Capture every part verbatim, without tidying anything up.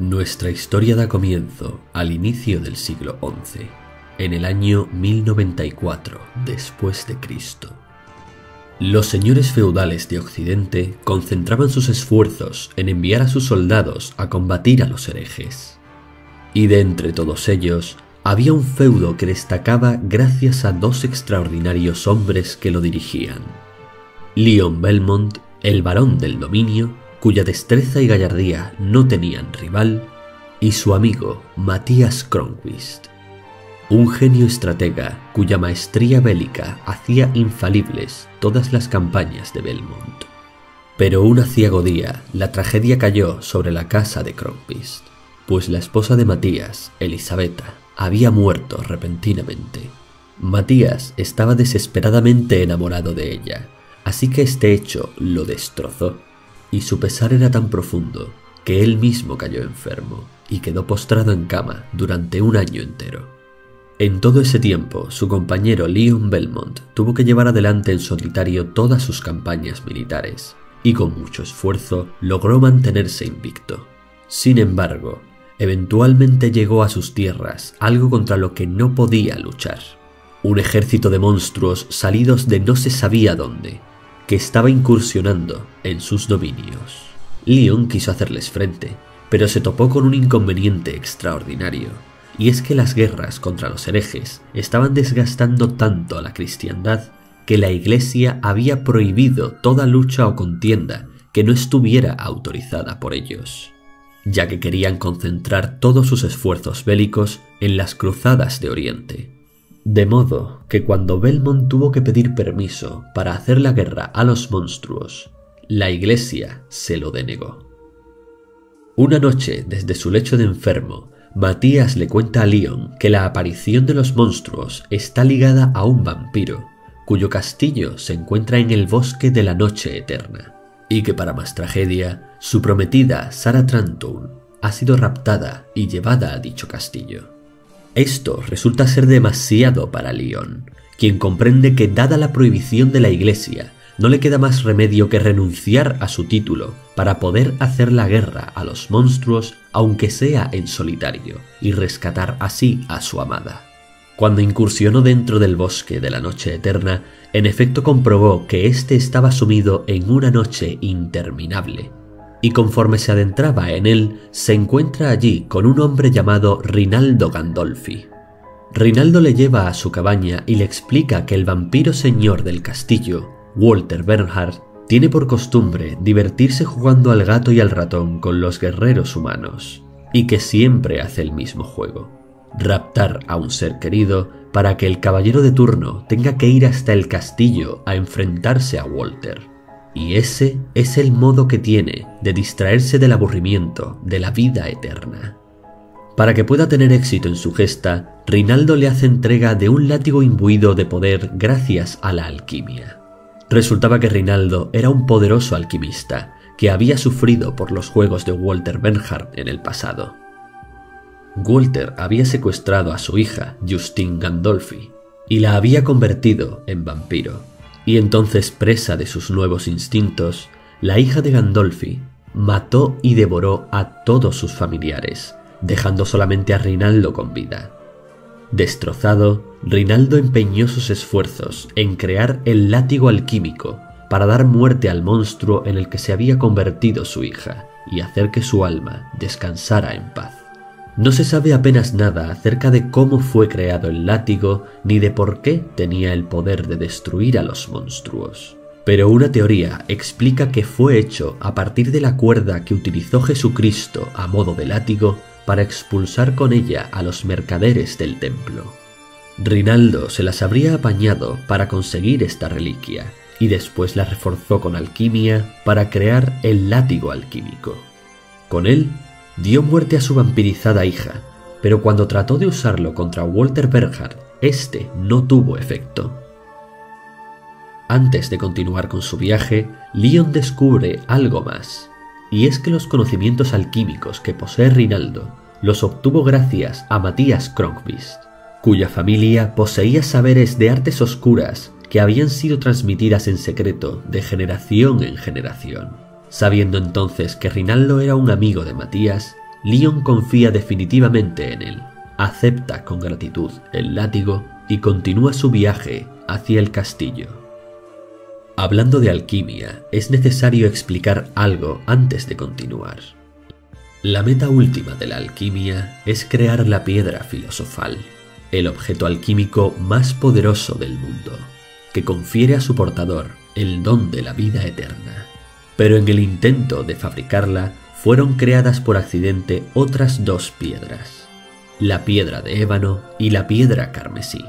Nuestra historia da comienzo al inicio del siglo once, en el año mil noventa y cuatro después de Cristo. Los señores feudales de Occidente concentraban sus esfuerzos en enviar a sus soldados a combatir a los herejes. Y de entre todos ellos, había un feudo que destacaba gracias a dos extraordinarios hombres que lo dirigían. León Belmont, el barón del dominio, cuya destreza y gallardía no tenían rival, y su amigo Mathias Cronqvist, un genio estratega cuya maestría bélica hacía infalibles todas las campañas de Belmont. Pero un aciago día la tragedia cayó sobre la casa de Cronqvist, pues la esposa de Mathias, Elisabetta, había muerto repentinamente. Mathias estaba desesperadamente enamorado de ella, así que este hecho lo destrozó, y su pesar era tan profundo que él mismo cayó enfermo y quedó postrado en cama durante un año entero. En todo ese tiempo, su compañero León Belmont tuvo que llevar adelante en solitario todas sus campañas militares, y con mucho esfuerzo logró mantenerse invicto. Sin embargo, eventualmente llegó a sus tierras algo contra lo que no podía luchar. Un ejército de monstruos salidos de no se sabía dónde, que estaba incursionando en sus dominios. León quiso hacerles frente, pero se topó con un inconveniente extraordinario, y es que las guerras contra los herejes estaban desgastando tanto a la cristiandad que la Iglesia había prohibido toda lucha o contienda que no estuviera autorizada por ellos, ya que querían concentrar todos sus esfuerzos bélicos en las cruzadas de Oriente. De modo que cuando Belmont tuvo que pedir permiso para hacer la guerra a los monstruos, la Iglesia se lo denegó. Una noche, desde su lecho de enfermo, Mathias le cuenta a León que la aparición de los monstruos está ligada a un vampiro, cuyo castillo se encuentra en el Bosque de la Noche Eterna, y que para más tragedia, su prometida Sara Trenton ha sido raptada y llevada a dicho castillo. Esto resulta ser demasiado para León, quien comprende que dada la prohibición de la Iglesia, no le queda más remedio que renunciar a su título para poder hacer la guerra a los monstruos, aunque sea en solitario, y rescatar así a su amada. Cuando incursionó dentro del Bosque de la Noche Eterna, en efecto comprobó que éste estaba sumido en una noche interminable, y conforme se adentraba en él, se encuentra allí con un hombre llamado Rinaldo Gandolfi. Rinaldo le lleva a su cabaña y le explica que el vampiro señor del castillo, Walter Bernhardt, tiene por costumbre divertirse jugando al gato y al ratón con los guerreros humanos, y que siempre hace el mismo juego: raptar a un ser querido para que el caballero de turno tenga que ir hasta el castillo a enfrentarse a Walter. Y ese es el modo que tiene de distraerse del aburrimiento de la vida eterna. Para que pueda tener éxito en su gesta, Rinaldo le hace entrega de un látigo imbuido de poder gracias a la alquimia. Resultaba que Rinaldo era un poderoso alquimista que había sufrido por los juegos de Walter Bernhardt en el pasado. Walter había secuestrado a su hija, Justine Gandolfi, y la había convertido en vampiro. Y entonces, presa de sus nuevos instintos, la hija de Gandolfi mató y devoró a todos sus familiares, dejando solamente a Rinaldo con vida. Destrozado, Rinaldo empeñó sus esfuerzos en crear el látigo alquímico para dar muerte al monstruo en el que se había convertido su hija y hacer que su alma descansara en paz. No se sabe apenas nada acerca de cómo fue creado el látigo ni de por qué tenía el poder de destruir a los monstruos. Pero una teoría explica que fue hecho a partir de la cuerda que utilizó Jesucristo a modo de látigo para expulsar con ella a los mercaderes del templo. Rinaldo se las habría apañado para conseguir esta reliquia y después la reforzó con alquimia para crear el látigo alquímico. Con él dio muerte a su vampirizada hija, pero cuando trató de usarlo contra Walter Bernhardt, este no tuvo efecto. Antes de continuar con su viaje, León descubre algo más, y es que los conocimientos alquímicos que posee Rinaldo los obtuvo gracias a Mathias Cronqvist, cuya familia poseía saberes de artes oscuras que habían sido transmitidas en secreto de generación en generación. Sabiendo entonces que Rinaldo era un amigo de Mathias, Leon confía definitivamente en él, acepta con gratitud el látigo y continúa su viaje hacia el castillo. Hablando de alquimia, es necesario explicar algo antes de continuar. La meta última de la alquimia es crear la piedra filosofal, el objeto alquímico más poderoso del mundo, que confiere a su portador el don de la vida eterna. Pero en el intento de fabricarla fueron creadas por accidente otras dos piedras, la piedra de ébano y la piedra carmesí.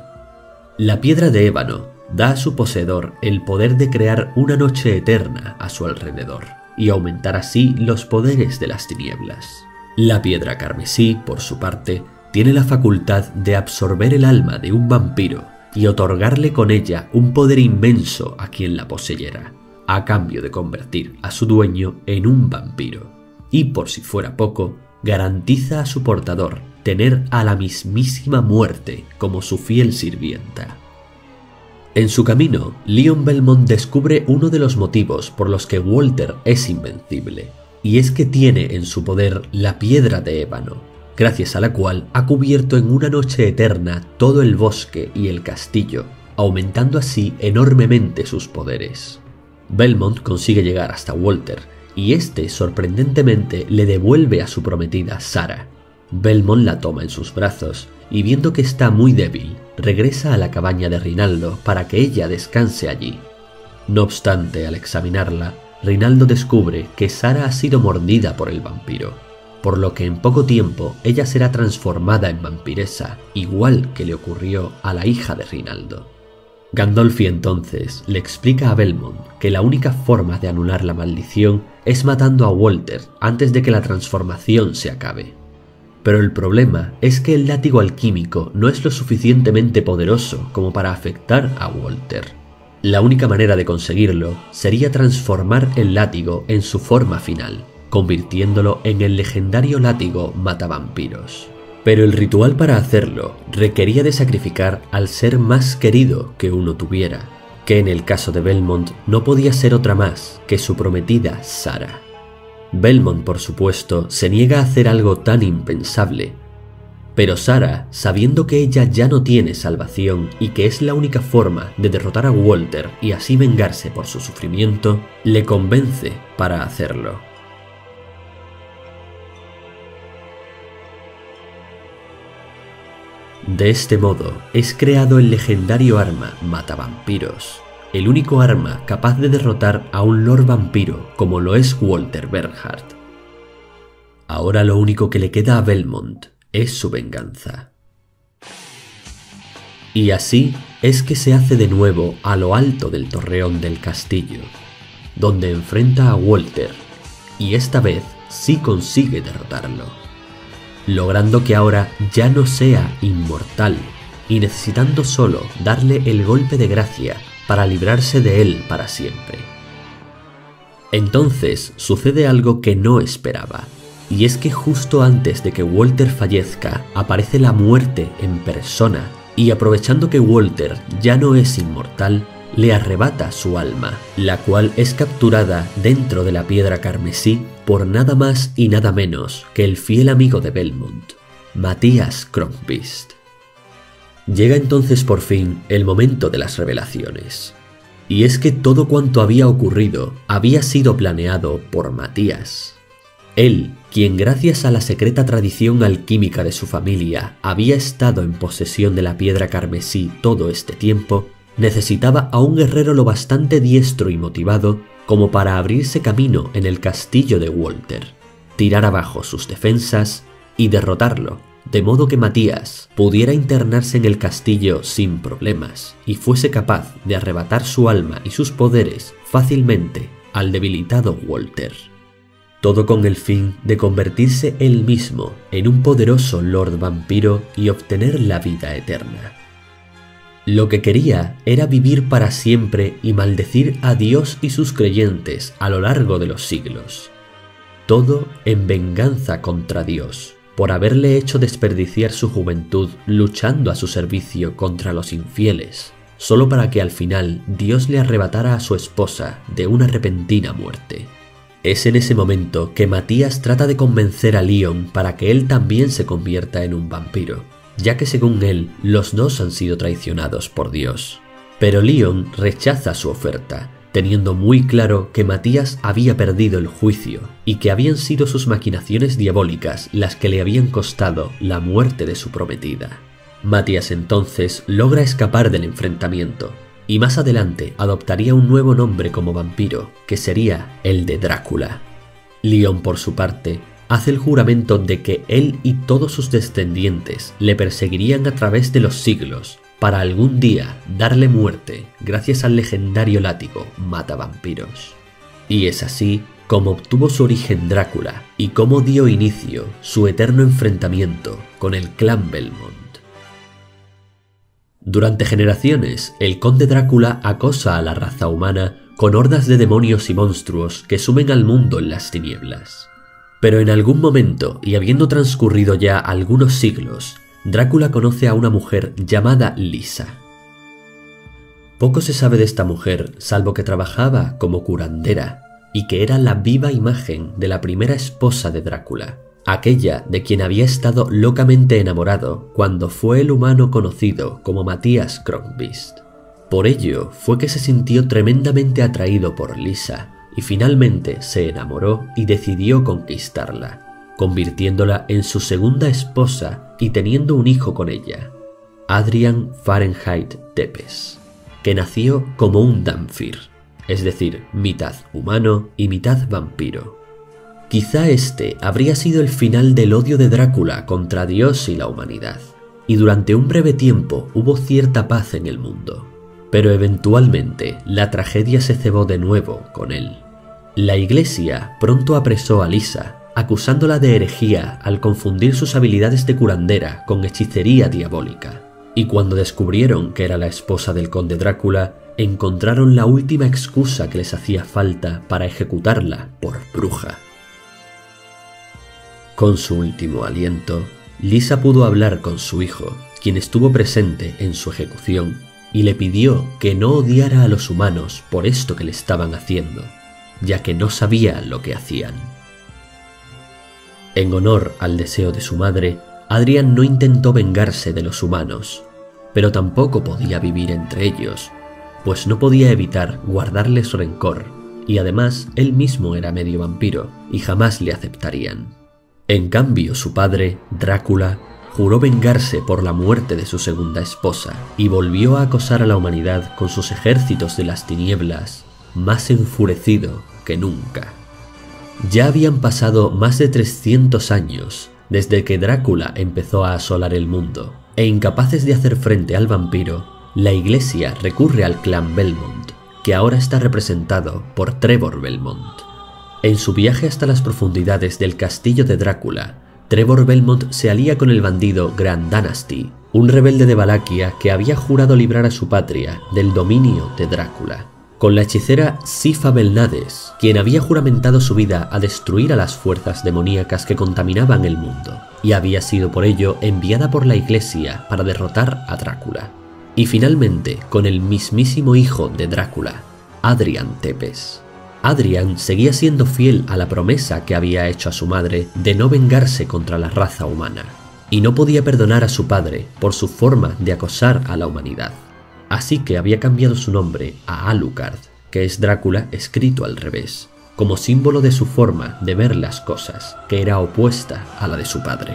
La piedra de ébano da a su poseedor el poder de crear una noche eterna a su alrededor y aumentar así los poderes de las tinieblas. La piedra carmesí, por su parte, tiene la facultad de absorber el alma de un vampiro y otorgarle con ella un poder inmenso a quien la poseyera, a cambio de convertir a su dueño en un vampiro. Y por si fuera poco, garantiza a su portador tener a la mismísima muerte como su fiel sirvienta. En su camino, León Belmont descubre uno de los motivos por los que Walter es invencible, y es que tiene en su poder la piedra de ébano, gracias a la cual ha cubierto en una noche eterna todo el bosque y el castillo, aumentando así enormemente sus poderes. Belmont consigue llegar hasta Walter, y este sorprendentemente le devuelve a su prometida Sara. Belmont la toma en sus brazos, y viendo que está muy débil, regresa a la cabaña de Rinaldo para que ella descanse allí. No obstante, al examinarla, Rinaldo descubre que Sara ha sido mordida por el vampiro, por lo que en poco tiempo ella será transformada en vampiresa, igual que le ocurrió a la hija de Rinaldo. Gandolfi entonces le explica a Belmont que la única forma de anular la maldición es matando a Walter antes de que la transformación se acabe. Pero el problema es que el látigo alquímico no es lo suficientemente poderoso como para afectar a Walter. La única manera de conseguirlo sería transformar el látigo en su forma final, convirtiéndolo en el legendario látigo Matavampiros. Pero el ritual para hacerlo requería de sacrificar al ser más querido que uno tuviera, que en el caso de Belmont no podía ser otra más que su prometida Sara. Belmont, por supuesto, se niega a hacer algo tan impensable, pero Sara, sabiendo que ella ya no tiene salvación y que es la única forma de derrotar a Walter y así vengarse por su sufrimiento, le convence para hacerlo. De este modo, es creado el legendario arma Matavampiros, el único arma capaz de derrotar a un lord vampiro como lo es Walter Bernhardt. Ahora lo único que le queda a Belmont es su venganza. Y así es que se hace de nuevo a lo alto del torreón del castillo, donde enfrenta a Walter, y esta vez sí consigue derrotarlo, logrando que ahora ya no sea inmortal y necesitando solo darle el golpe de gracia para librarse de él para siempre. Entonces sucede algo que no esperaba, y es que justo antes de que Walter fallezca aparece la muerte en persona y, aprovechando que Walter ya no es inmortal, le arrebata su alma, la cual es capturada dentro de la piedra carmesí por nada más y nada menos que el fiel amigo de Belmont, Mathias Cronqvist. Llega entonces por fin el momento de las revelaciones, y es que todo cuanto había ocurrido había sido planeado por Mathias. Él, quien gracias a la secreta tradición alquímica de su familia había estado en posesión de la piedra carmesí todo este tiempo, necesitaba a un guerrero lo bastante diestro y motivado como para abrirse camino en el castillo de Walter, tirar abajo sus defensas y derrotarlo, de modo que Mathias pudiera internarse en el castillo sin problemas y fuese capaz de arrebatar su alma y sus poderes fácilmente al debilitado Walter. Todo con el fin de convertirse él mismo en un poderoso lord vampiro y obtener la vida eterna. Lo que quería era vivir para siempre y maldecir a Dios y sus creyentes a lo largo de los siglos. Todo en venganza contra Dios, por haberle hecho desperdiciar su juventud luchando a su servicio contra los infieles, solo para que al final Dios le arrebatara a su esposa de una repentina muerte. Es en ese momento que Mathias trata de convencer a Leon para que él también se convierta en un vampiro, ya que según él, los dos han sido traicionados por Dios. Pero Leon rechaza su oferta, teniendo muy claro que Mathias había perdido el juicio y que habían sido sus maquinaciones diabólicas las que le habían costado la muerte de su prometida. Mathias entonces logra escapar del enfrentamiento, y más adelante adoptaría un nuevo nombre como vampiro, que sería el de Drácula. Leon, por su parte, hace el juramento de que él y todos sus descendientes le perseguirían a través de los siglos, para algún día darle muerte gracias al legendario látigo Matavampiros. Y es así como obtuvo su origen Drácula y cómo dio inicio su eterno enfrentamiento con el clan Belmont. Durante generaciones, el conde Drácula acosa a la raza humana con hordas de demonios y monstruos que sumen al mundo en las tinieblas. Pero en algún momento, y habiendo transcurrido ya algunos siglos, Drácula conoce a una mujer llamada Lisa. Poco se sabe de esta mujer, salvo que trabajaba como curandera, y que era la viva imagen de la primera esposa de Drácula, aquella de quien había estado locamente enamorado cuando fue el humano conocido como Mathias Cronqvist. Por ello fue que se sintió tremendamente atraído por Lisa y finalmente se enamoró y decidió conquistarla, convirtiéndola en su segunda esposa y teniendo un hijo con ella, Adrian Fahrenheit Tepes, que nació como un Damfir, es decir, mitad humano y mitad vampiro. Quizá este habría sido el final del odio de Drácula contra Dios y la humanidad, y durante un breve tiempo hubo cierta paz en el mundo. Pero eventualmente la tragedia se cebó de nuevo con él. La Iglesia pronto apresó a Lisa, acusándola de herejía al confundir sus habilidades de curandera con hechicería diabólica, y cuando descubrieron que era la esposa del conde Drácula, encontraron la última excusa que les hacía falta para ejecutarla por bruja. Con su último aliento, Lisa pudo hablar con su hijo, quien estuvo presente en su ejecución, y le pidió que no odiara a los humanos por esto que le estaban haciendo, ya que no sabía lo que hacían. En honor al deseo de su madre, Adrian no intentó vengarse de los humanos, pero tampoco podía vivir entre ellos, pues no podía evitar guardarles rencor, y además él mismo era medio vampiro y jamás le aceptarían. En cambio, su padre, Drácula, juró vengarse por la muerte de su segunda esposa y volvió a acosar a la humanidad con sus ejércitos de las tinieblas, más enfurecido que nunca. Ya habían pasado más de trescientos años desde que Drácula empezó a asolar el mundo, e incapaces de hacer frente al vampiro, la Iglesia recurre al clan Belmont, que ahora está representado por Trevor Belmont. En su viaje hasta las profundidades del Castillo de Drácula, Trevor Belmont se alía con el bandido Grant Danasty, un rebelde de Valaquia que había jurado librar a su patria del dominio de Drácula, con la hechicera Sypha Belnades, quien había juramentado su vida a destruir a las fuerzas demoníacas que contaminaban el mundo, y había sido por ello enviada por la Iglesia para derrotar a Drácula. Y finalmente con el mismísimo hijo de Drácula, Adrian Tepes. Adrian seguía siendo fiel a la promesa que había hecho a su madre de no vengarse contra la raza humana, y no podía perdonar a su padre por su forma de acosar a la humanidad. Así que había cambiado su nombre a Alucard, que es Drácula escrito al revés, como símbolo de su forma de ver las cosas, que era opuesta a la de su padre.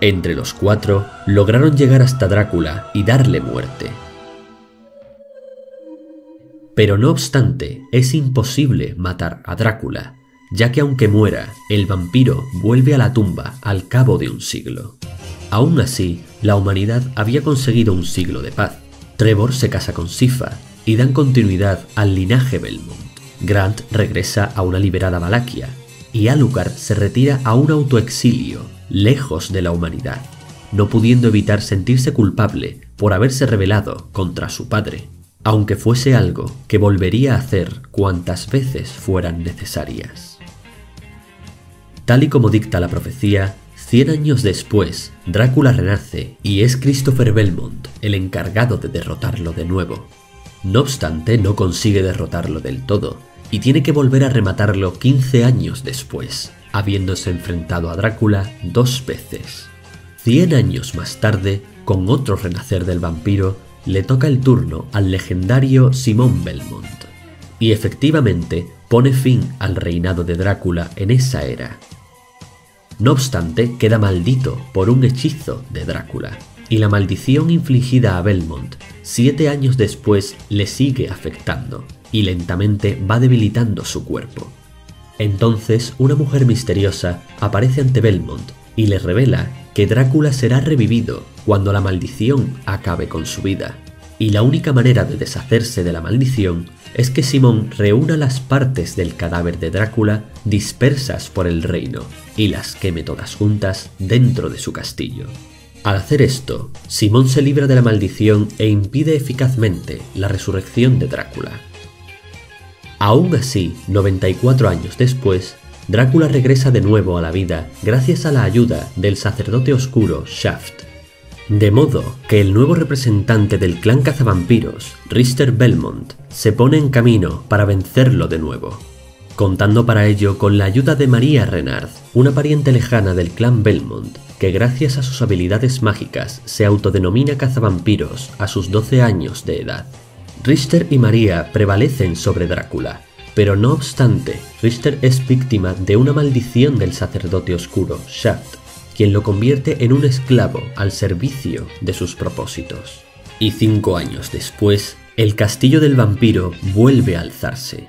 Entre los cuatro, lograron llegar hasta Drácula y darle muerte. Pero no obstante, es imposible matar a Drácula, ya que aunque muera, el vampiro vuelve a la tumba al cabo de un siglo. Aún así, la humanidad había conseguido un siglo de paz. Trevor se casa con Sypha y dan continuidad al linaje Belmont. Grant regresa a una liberada Valaquia y Alucard se retira a un autoexilio, lejos de la humanidad, no pudiendo evitar sentirse culpable por haberse rebelado contra su padre, aunque fuese algo que volvería a hacer cuantas veces fueran necesarias. Tal y como dicta la profecía, cien años después, Drácula renace y es Christopher Belmont el encargado de derrotarlo de nuevo. No obstante, no consigue derrotarlo del todo, y tiene que volver a rematarlo quince años después, habiéndose enfrentado a Drácula dos veces. cien años más tarde, con otro renacer del vampiro, le toca el turno al legendario Simón Belmont, y efectivamente pone fin al reinado de Drácula en esa era. No obstante, queda maldito por un hechizo de Drácula, y la maldición infligida a Belmont siete años después le sigue afectando, y lentamente va debilitando su cuerpo. Entonces, una mujer misteriosa aparece ante Belmont y le revela que Drácula será revivido cuando la maldición acabe con su vida, y la única manera de deshacerse de la maldición es que Simón reúna las partes del cadáver de Drácula dispersas por el reino y las queme todas juntas dentro de su castillo. Al hacer esto, Simón se libra de la maldición e impide eficazmente la resurrección de Drácula. Aún así, noventa y cuatro años después, Drácula regresa de nuevo a la vida gracias a la ayuda del sacerdote oscuro Shaft. De modo que el nuevo representante del clan cazavampiros, Richter Belmont, se pone en camino para vencerlo de nuevo, contando para ello con la ayuda de María Renard, una pariente lejana del clan Belmont, que gracias a sus habilidades mágicas se autodenomina cazavampiros a sus doce años de edad. Richter y María prevalecen sobre Drácula, pero no obstante, Richter es víctima de una maldición del sacerdote oscuro, Shaft, quien lo convierte en un esclavo al servicio de sus propósitos. Y cinco años después, el castillo del vampiro vuelve a alzarse.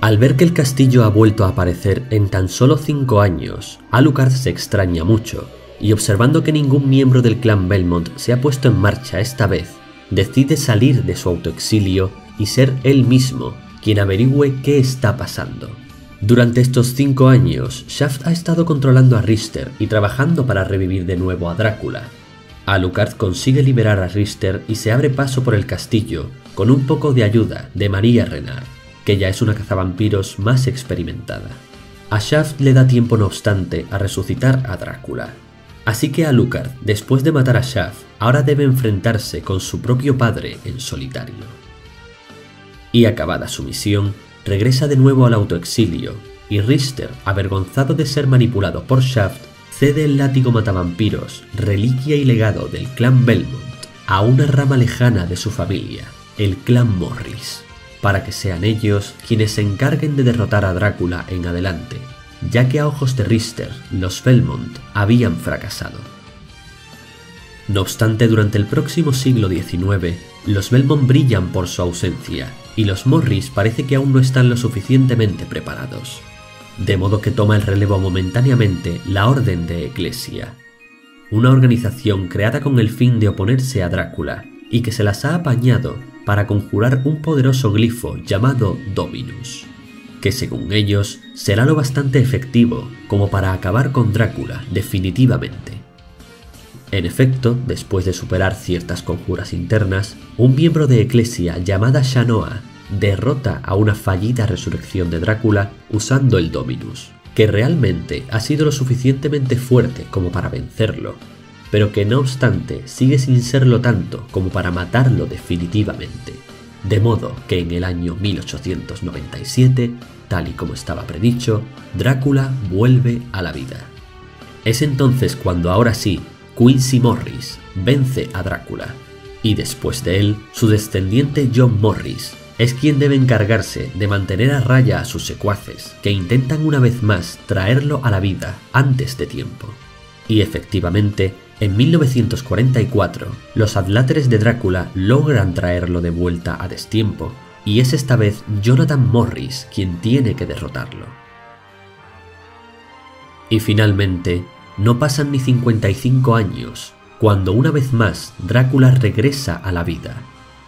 Al ver que el castillo ha vuelto a aparecer en tan solo cinco años, Alucard se extraña mucho, y observando que ningún miembro del clan Belmont se ha puesto en marcha esta vez, decide salir de su autoexilio y ser él mismo quien averigüe qué está pasando. Durante estos cinco años, Shaft ha estado controlando a Richter y trabajando para revivir de nuevo a Drácula. Alucard consigue liberar a Richter y se abre paso por el castillo con un poco de ayuda de María Renard, que ya es una cazavampiros más experimentada. A Shaft le da tiempo no obstante a resucitar a Drácula. Así que Alucard, después de matar a Shaft, ahora debe enfrentarse con su propio padre en solitario. Y acabada su misión, regresa de nuevo al autoexilio, y Richter, avergonzado de ser manipulado por Shaft, cede el látigo matavampiros, reliquia y legado del clan Belmont, a una rama lejana de su familia, el clan Morris, para que sean ellos quienes se encarguen de derrotar a Drácula en adelante, ya que a ojos de Richter, los Belmont habían fracasado. No obstante, durante el próximo siglo diecinueve, los Belmont brillan por su ausencia, y los Morris parece que aún no están lo suficientemente preparados, de modo que toma el relevo momentáneamente la Orden de Eclesia, una organización creada con el fin de oponerse a Drácula, y que se las ha apañado para conjurar un poderoso glifo llamado Dominus, que según ellos será lo bastante efectivo como para acabar con Drácula definitivamente. En efecto, después de superar ciertas conjuras internas, un miembro de Eclesia llamada Shanoa derrota a una fallida resurrección de Drácula usando el Dominus, que realmente ha sido lo suficientemente fuerte como para vencerlo, pero que no obstante sigue sin serlo tanto como para matarlo definitivamente. De modo que en el año mil ochocientos noventa y siete, tal y como estaba predicho, Drácula vuelve a la vida. Es entonces cuando ahora sí, Quincy Morris vence a Drácula, y después de él, su descendiente John Morris es quien debe encargarse de mantener a raya a sus secuaces, que intentan una vez más traerlo a la vida antes de tiempo. Y efectivamente, en mil novecientos cuarenta y cuatro, los adláteres de Drácula logran traerlo de vuelta a destiempo, y es esta vez Jonathan Morris quien tiene que derrotarlo. Y finalmente, no pasan ni cincuenta y cinco años, cuando una vez más Drácula regresa a la vida,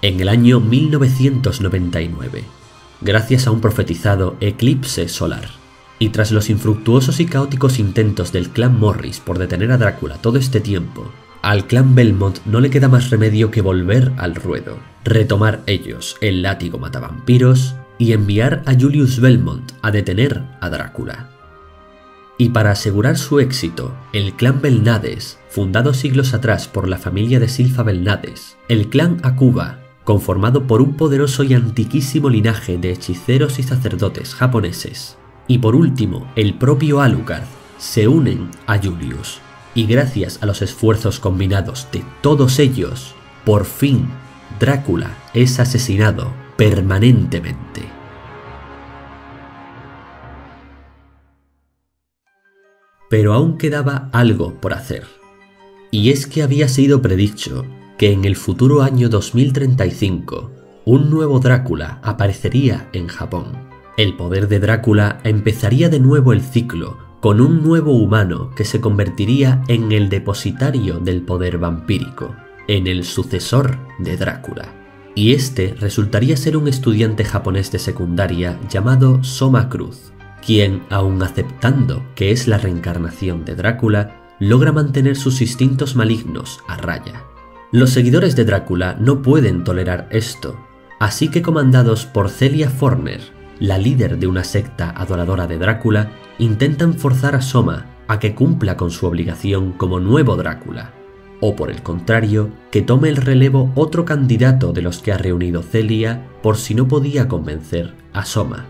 en el año mil novecientos noventa y nueve, gracias a un profetizado eclipse solar. Y tras los infructuosos y caóticos intentos del clan Morris por detener a Drácula todo este tiempo, al clan Belmont no le queda más remedio que volver al ruedo, retomar ellos el látigo matavampiros y enviar a Julius Belmont a detener a Drácula. Y para asegurar su éxito, el clan Belnades, fundado siglos atrás por la familia de Sypha Belnades, el clan Acuba, conformado por un poderoso y antiquísimo linaje de hechiceros y sacerdotes japoneses. Y por último, el propio Alucard, se unen a Julius. Y gracias a los esfuerzos combinados de todos ellos, por fin Drácula es asesinado permanentemente. Pero aún quedaba algo por hacer. Y es que había sido predicho que en el futuro año dos mil treinta y cinco, un nuevo Drácula aparecería en Japón. El poder de Drácula empezaría de nuevo el ciclo, con un nuevo humano que se convertiría en el depositario del poder vampírico, en el sucesor de Drácula. Y este resultaría ser un estudiante japonés de secundaria llamado Soma Cruz, quien, aun aceptando que es la reencarnación de Drácula, logra mantener sus instintos malignos a raya. Los seguidores de Drácula no pueden tolerar esto, así que comandados por Celia Forner, la líder de una secta adoradora de Drácula, intentan forzar a Soma a que cumpla con su obligación como nuevo Drácula, o por el contrario, que tome el relevo otro candidato de los que ha reunido Celia por si no podía convencer a Soma.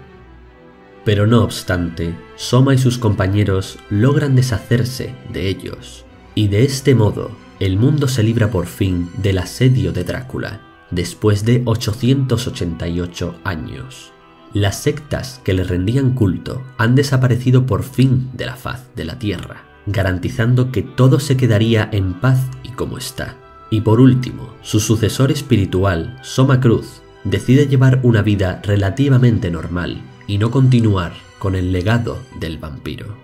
Pero no obstante, Soma y sus compañeros logran deshacerse de ellos, y de este modo, el mundo se libra por fin del asedio de Drácula, después de ochocientos ochenta y ocho años. Las sectas que le rendían culto han desaparecido por fin de la faz de la Tierra, garantizando que todo se quedaría en paz y como está. Y por último, su sucesor espiritual, Soma Cruz, decide llevar una vida relativamente normal y no continuar con el legado del vampiro.